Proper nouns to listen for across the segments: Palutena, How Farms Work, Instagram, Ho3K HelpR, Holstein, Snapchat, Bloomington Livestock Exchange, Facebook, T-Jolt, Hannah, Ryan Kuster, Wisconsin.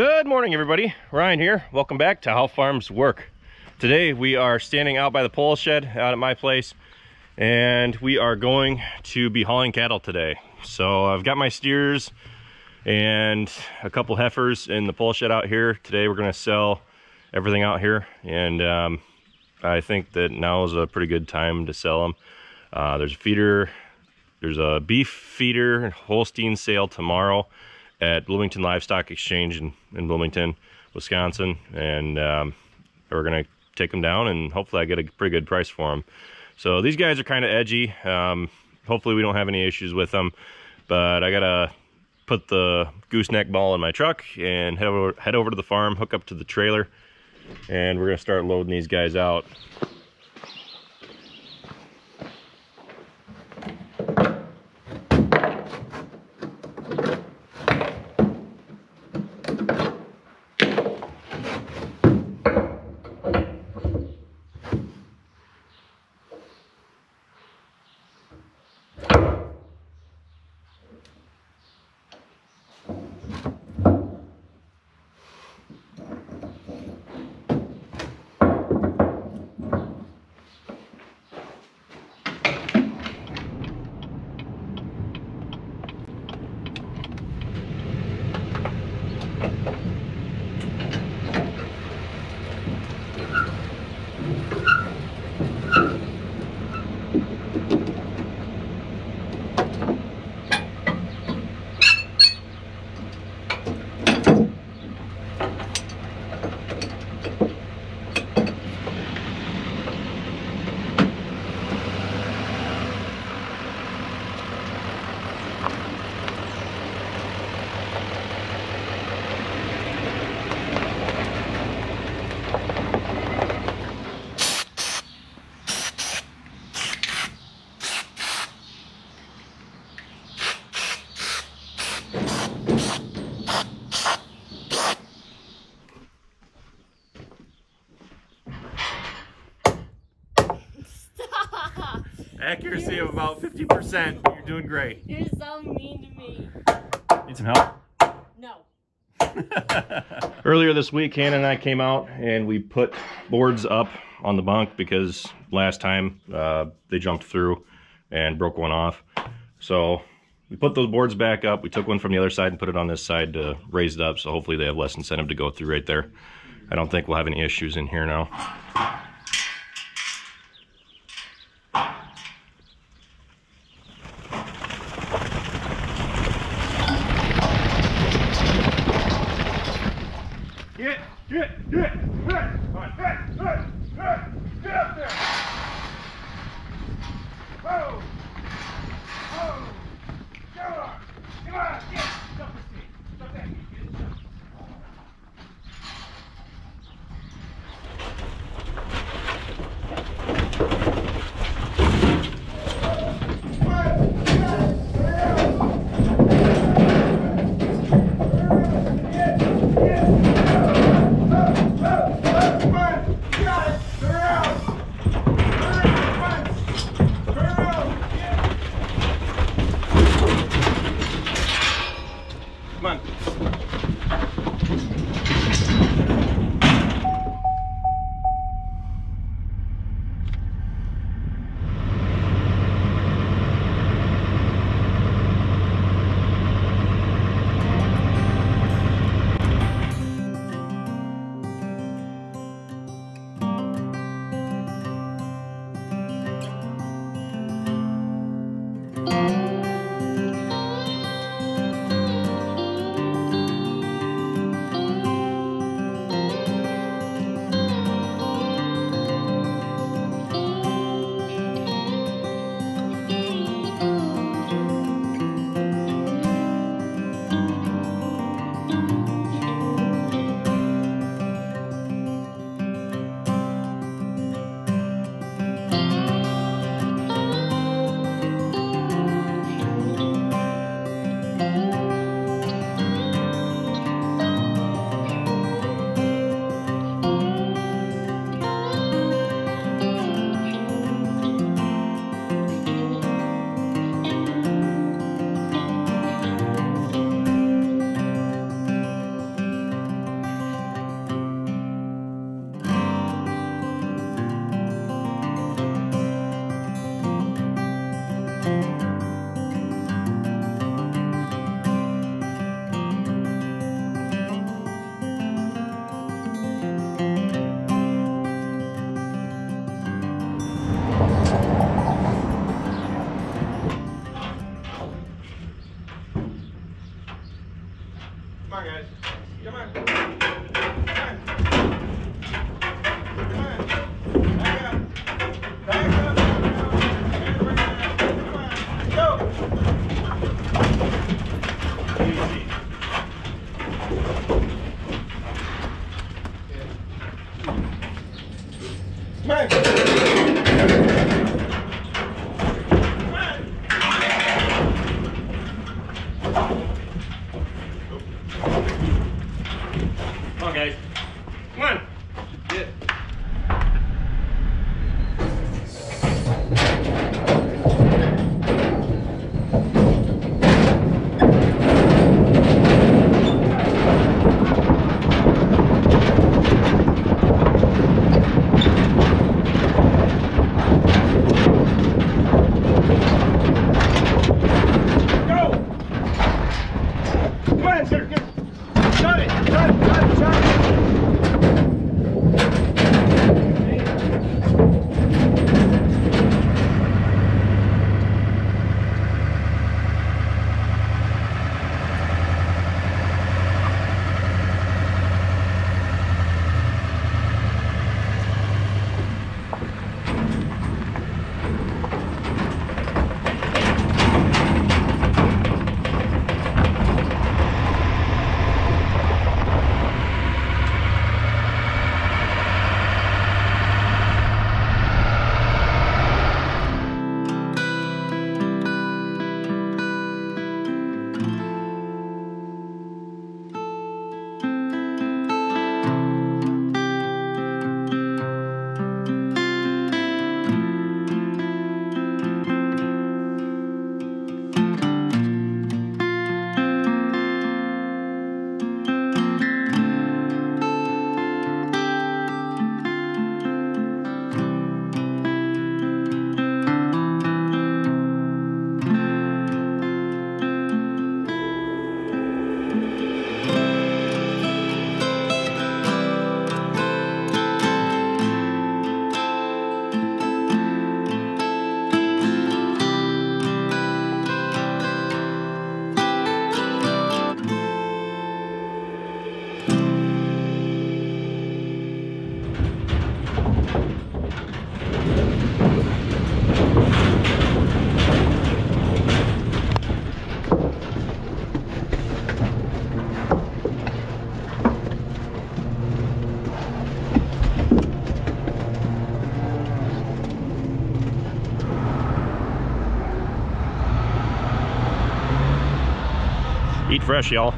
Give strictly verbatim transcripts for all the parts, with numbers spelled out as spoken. Good morning, everybody. Ryan here. Welcome back to How Farms Work. Today we are standing out by the pole shed out at my place, and we are going to be hauling cattle today. So I've got my steers and a couple heifers in the pole shed out here. Today we're going to sell everything out here, and um, I think that now is a pretty good time to sell them. Uh, there's a feeder, there's a beef feeder Holstein sale tomorrow at Bloomington Livestock Exchange in, in Bloomington, Wisconsin, and um, we're gonna take them down and hopefully I get a pretty good price for them. So these guys are kind of edgy. Um, hopefully we don't have any issues with them, but I gotta put the gooseneck ball in my truck and head over, head over to the farm, hook up to the trailer, and we're gonna start loading these guys out. Accuracy of about fifty percent. You're doing great. You're so mean to me. Need some help? No. Earlier this week, Hannah and I came out and we put boards up on the bunk because last time uh, they jumped through and broke one off. So we put those boards back up. We took one from the other side and put it on this side to raise it up. So hopefully they have less incentive to go through right there. I don't think we'll have any issues in here now. Come on. Come on. Come on. Back up. Back up. Come on. Go. Easy. Come on. Come on. Come on, guys. Come on. Yeah. Eat fresh, y'all.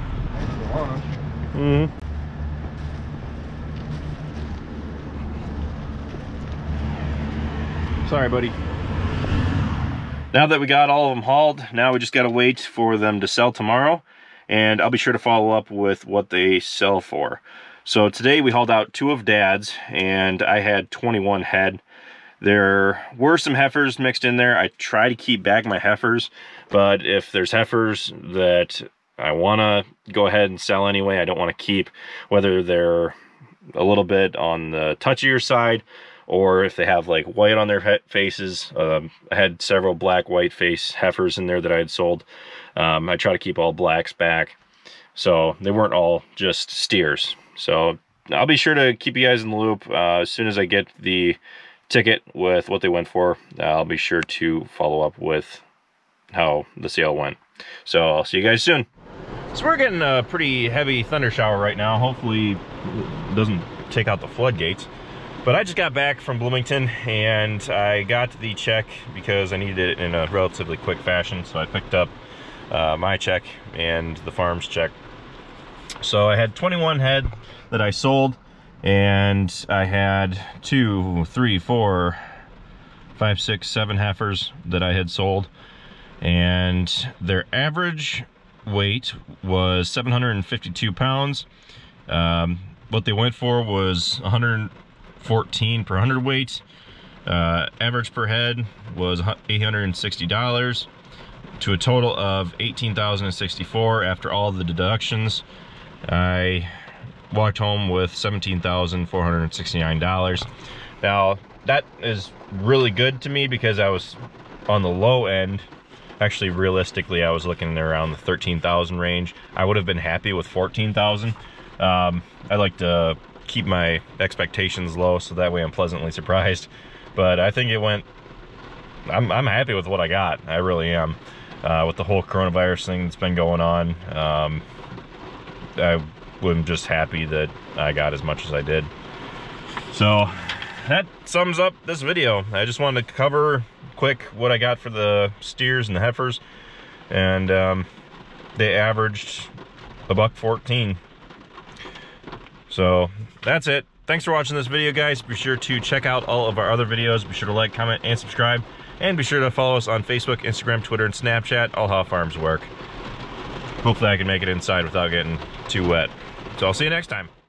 Mm-hmm. Sorry, buddy. Now that we got all of them hauled, now we just gotta wait for them to sell tomorrow, and I'll be sure to follow up with what they sell for. So today we hauled out two of Dad's, and I had twenty-one head. There were some heifers mixed in there. I try to keep back my heifers, but if there's heifers that I wanna go ahead and sell anyway, I don't wanna keep, whether they're a little bit on the touchier side, or if they have like white on their faces. Um, I had several black white face heifers in there that I had sold. Um, I try to keep all blacks back, so they weren't all just steers. So I'll be sure to keep you guys in the loop. Uh, as soon as I get the ticket with what they went for, I'll be sure to follow up with how the sale went. So I'll see you guys soon. So we're getting a pretty heavy thunder shower right now. Hopefully it doesn't take out the floodgates. But I just got back from Bloomington, and I got the check because I needed it in a relatively quick fashion. So I picked up uh, my check and the farm's check. So I had twenty-one head that I sold, and I had two, three, four, five, six, seven heifers that I had sold. And their average weight was seven hundred fifty-two pounds. Um, what they went for was one hundred fourteen per hundredweight. Uh, average per head was eight hundred sixty dollars, to a total of eighteen thousand sixty-four dollars after all the deductions. I walked home with seventeen thousand four hundred sixty-nine dollars. Now that is really good to me because I was on the low end Actually, realistically, I was looking around the thirteen thousand range. I would have been happy with fourteen thousand. Um, I like to keep my expectations low, so that way I'm pleasantly surprised. But I think it went, I'm, I'm happy with what I got. I really am. Uh, with the whole coronavirus thing that's been going on, um, I, I'm just happy that I got as much as I did. So that sums up this video. I just wanted to cover quick what I got for the steers and the heifers, and um, they averaged a buck fourteen. So that's it. Thanks for watching this video, guys. Be sure to check out all of our other videos. Be sure to like, comment, and subscribe. And be sure to follow us on Facebook, Instagram, Twitter, and Snapchat, all How Farms Work. Hopefully I can make it inside without getting too wet. So I'll see you next time.